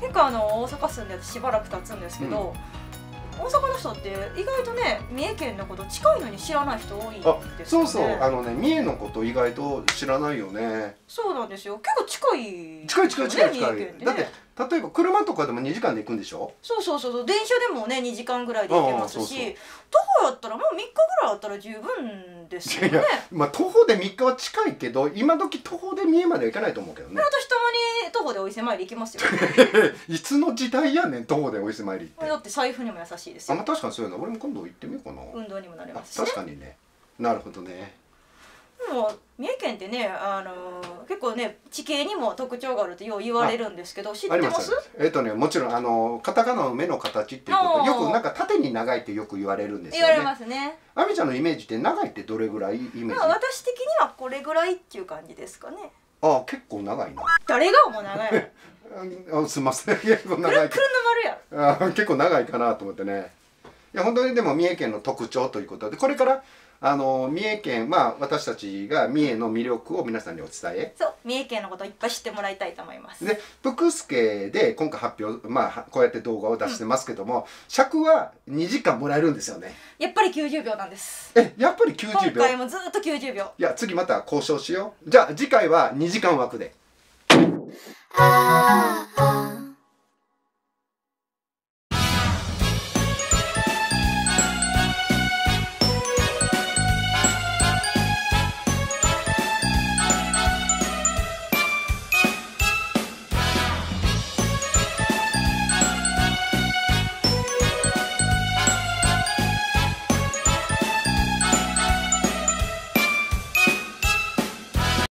結構大阪住んでしばらく経つんですけど、大阪の人って意外とね、三重県のこと近いのに知らない人多いんですよね。あ、そうそう、三重のこと意外と知らないよね。そうなんですよ。結構近い。だって例えば車とかでも2時間で行くんでしょ。そうそうそう、電車でもね2時間ぐらいで行けますし、徒歩やったらもう3日ぐらいあったら十分ですよね。いやいや、まあ徒歩で3日は近いけど、今時徒歩で三重までは行かないと思うけどね。私たまに徒歩でお伊勢参り行きますよ。いつの時代やねん、徒歩でお伊勢参りって。だって財布にも優しいですよ。あ、まあ確かにそういうの。俺も今度行ってみようかな。運動にもなりますしね。確かにね。なるほどね。でも三重県ってね、結構ね地形にも特徴があるとよう言われるんですけど、知ってます？ね、もちろんカタカナの目の形っていうこと、よくなんか縦に長いってよく言われるんですよね。言われますね。亜美ちゃんのイメージって長いってどれぐらいイメージ？まあ私的にはこれぐらいっていう感じですかね。ああ、結構長いな。誰がもう長いの？あ、すいません、結構長い。くるくるの丸や。あ、結構長いかなと思ってね。いや本当にでも三重県の特徴ということで、これから三重県、まあ私たちが三重の魅力を皆さんにお伝え、そう、三重県のことをいっぱい知ってもらいたいと思います。で、福助で今回発表、まあこうやって動画を出してますけども、尺は2時間もらえるんですよね。やっぱり90秒なんです。え、やっぱり90秒。今回もずっと90秒。いや、次また交渉しよう。じゃあ次回は2時間枠で。